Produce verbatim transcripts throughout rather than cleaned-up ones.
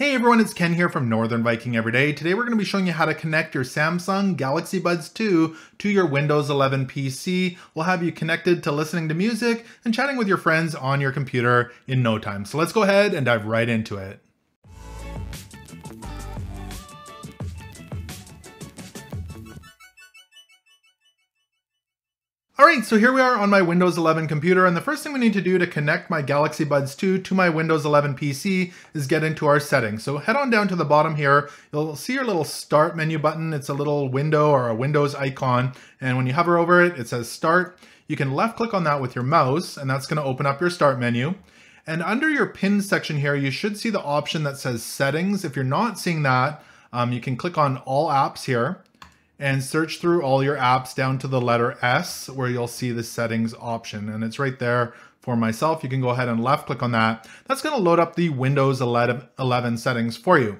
Hey everyone, it's Ken here from Northern Viking Everyday. Today we're going to be showing you how to connect your Samsung Galaxy Buds two to your Windows eleven P C. We'll have you connected to listening to music and chatting with your friends on your computer in no time. So let's go ahead and dive right into it. Alright, so here we are on my Windows eleven computer, and the first thing we need to do to connect my Galaxy Buds two to my Windows eleven P C is get into our settings. So head on down to the bottom here, you'll see your little start menu button. It's a little window or a Windows icon, and when you hover over it, it says start. You can left click on that with your mouse, and that's going to open up your start menu. And under your pin section here, you should see the option that says settings. If you're not seeing that, um, you can click on all apps here and search through all your apps down to the letter S, where you'll see the settings option, and it's right there for myself. You can go ahead and left click on that. That's gonna load up the Windows eleven settings for you.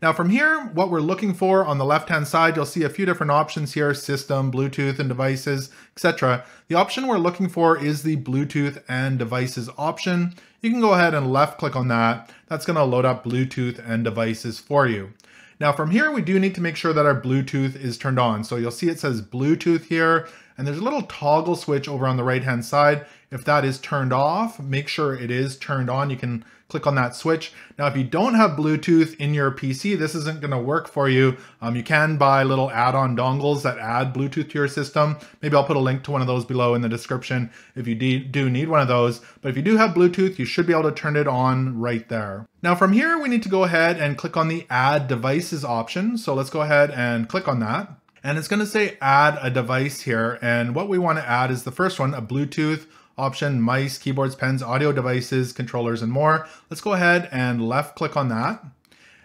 Now from here, what we're looking for on the left-hand side, you'll see a few different options here, system, Bluetooth and devices, et cetera. The option we're looking for is the Bluetooth and devices option. You can go ahead and left click on that. That's gonna load up Bluetooth and devices for you. Now from here, we do need to make sure that our Bluetooth is turned on. So you'll see it says Bluetooth here, and there's a little toggle switch over on the right-hand side. If that is turned off, make sure it is turned on. You can click on that switch. Now, if you don't have Bluetooth in your P C, this isn't gonna work for you. Um, you can buy little add-on dongles that add Bluetooth to your system. Maybe I'll put a link to one of those below in the description if you do need one of those. But if you do have Bluetooth, you should be able to turn it on right there. Now from here, we need to go ahead and click on the Add Devices option. So let's go ahead and click on that. And it's gonna say Add a Device here. And what we wanna add is the first one, a Bluetooth option, mice, keyboards, pens, audio devices, controllers, and more. Let's go ahead and left click on that.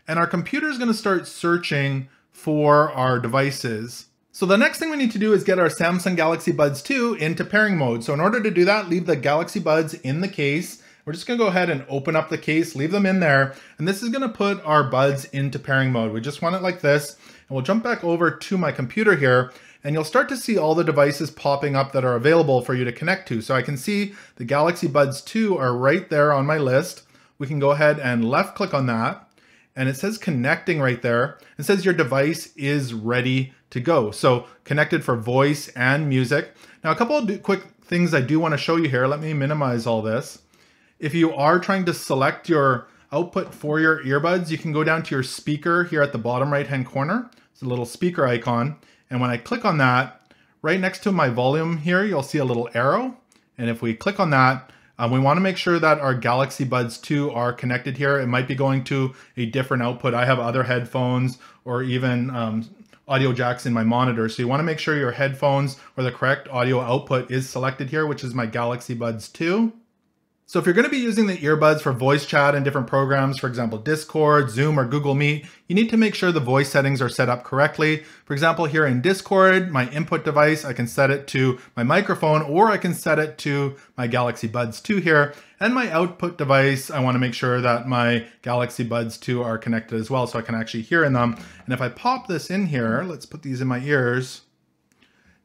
And our computer is gonna start searching for our devices. So the next thing we need to do is get our Samsung Galaxy Buds two into pairing mode. So in order to do that, leave the Galaxy Buds in the case. We're just gonna go ahead and open up the case, leave them in there, and this is gonna put our Buds into pairing mode. We just want it like this, and we'll jump back over to my computer here, and you'll start to see all the devices popping up that are available for you to connect to. So I can see the Galaxy Buds two are right there on my list. We can go ahead and left click on that, and it says connecting right there. It says your device is ready to go. So connected for voice and music. Now a couple of quick things I do wanna show you here. Let me minimize all this. If you are trying to select your output for your earbuds, you can go down to your speaker here at the bottom right-hand corner. It's a little speaker icon. And when I click on that, right next to my volume here, you'll see a little arrow. And if we click on that, um, we wanna make sure that our Galaxy Buds two are connected here. It might be going to a different output. I have other headphones or even um, audio jacks in my monitor. So you wanna make sure your headphones or the correct audio output is selected here, which is my Galaxy Buds two. So if you're gonna be using the earbuds for voice chat and different programs, for example, Discord, Zoom, or Google Meet, you need to make sure the voice settings are set up correctly. For example, here in Discord, my input device, I can set it to my microphone, or I can set it to my Galaxy Buds two here. And my output device, I wanna make sure that my Galaxy Buds two are connected as well, so I can actually hear in them. And if I pop this in here, let's put these in my ears.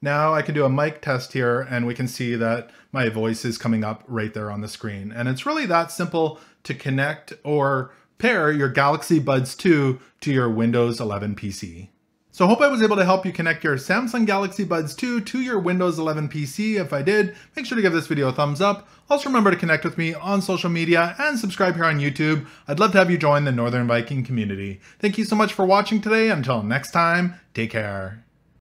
Now I can do a mic test here, and we can see that my voice is coming up right there on the screen. And it's really that simple to connect or pair your Galaxy Buds two to your Windows eleven P C. So I hope I was able to help you connect your Samsung Galaxy Buds two to your Windows eleven P C. If I did, make sure to give this video a thumbs up. Also remember to connect with me on social media and subscribe here on YouTube. I'd love to have you join the Northern Viking community. Thank you so much for watching today. Until next time, take care.